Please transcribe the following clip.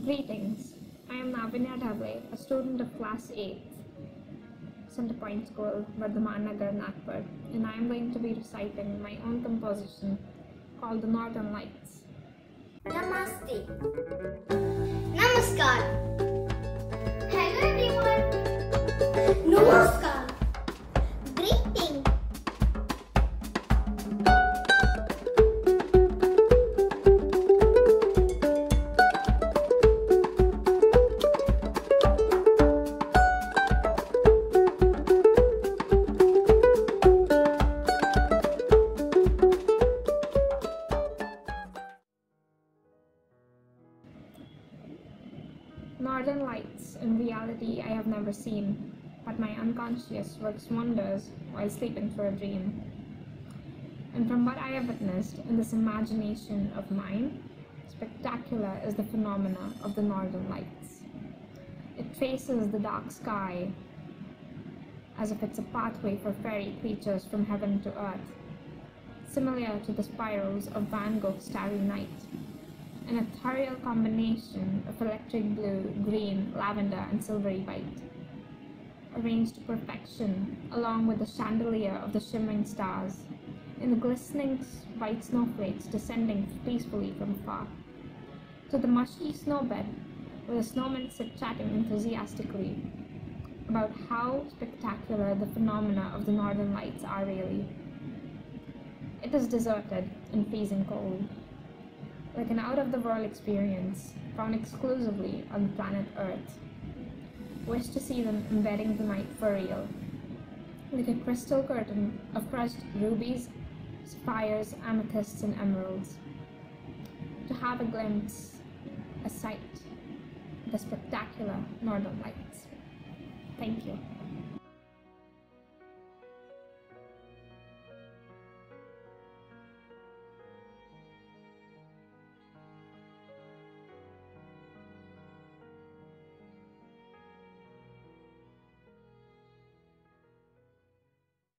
Greetings, I am Naavinya Dhawale, a student of Class 8, Center Point School, Vadamanagar Nagpur, and I am going to be reciting my own composition called The Northern Lights. Namaste. Namaskar. Hello everyone. Namaskar. Northern lights, in reality, I have never seen, but my unconscious works wonders while sleeping for a dream. And from what I have witnessed in this imagination of mine, spectacular is the phenomena of the northern lights. It traces the dark sky as if it's a pathway for fairy creatures from heaven to earth, similar to the spirals of Van Gogh's Starry Night. And a thorough combination of electric blue, green, lavender, and silvery white, arranged to perfection along with the chandelier of the shimmering stars and the glistening white snowflakes descending peacefully from afar, to the mushy snowbed where the snowmen sit chatting enthusiastically about how spectacular the phenomena of the northern lights are really. It is deserted and freezing cold, like an out-of-the-world experience found exclusively on the planet Earth. Wish to see them embedding the night for real, like a crystal curtain of crushed rubies, sapphires, amethysts, and emeralds. To have a glimpse, a sight, the spectacular northern lights. Thank you.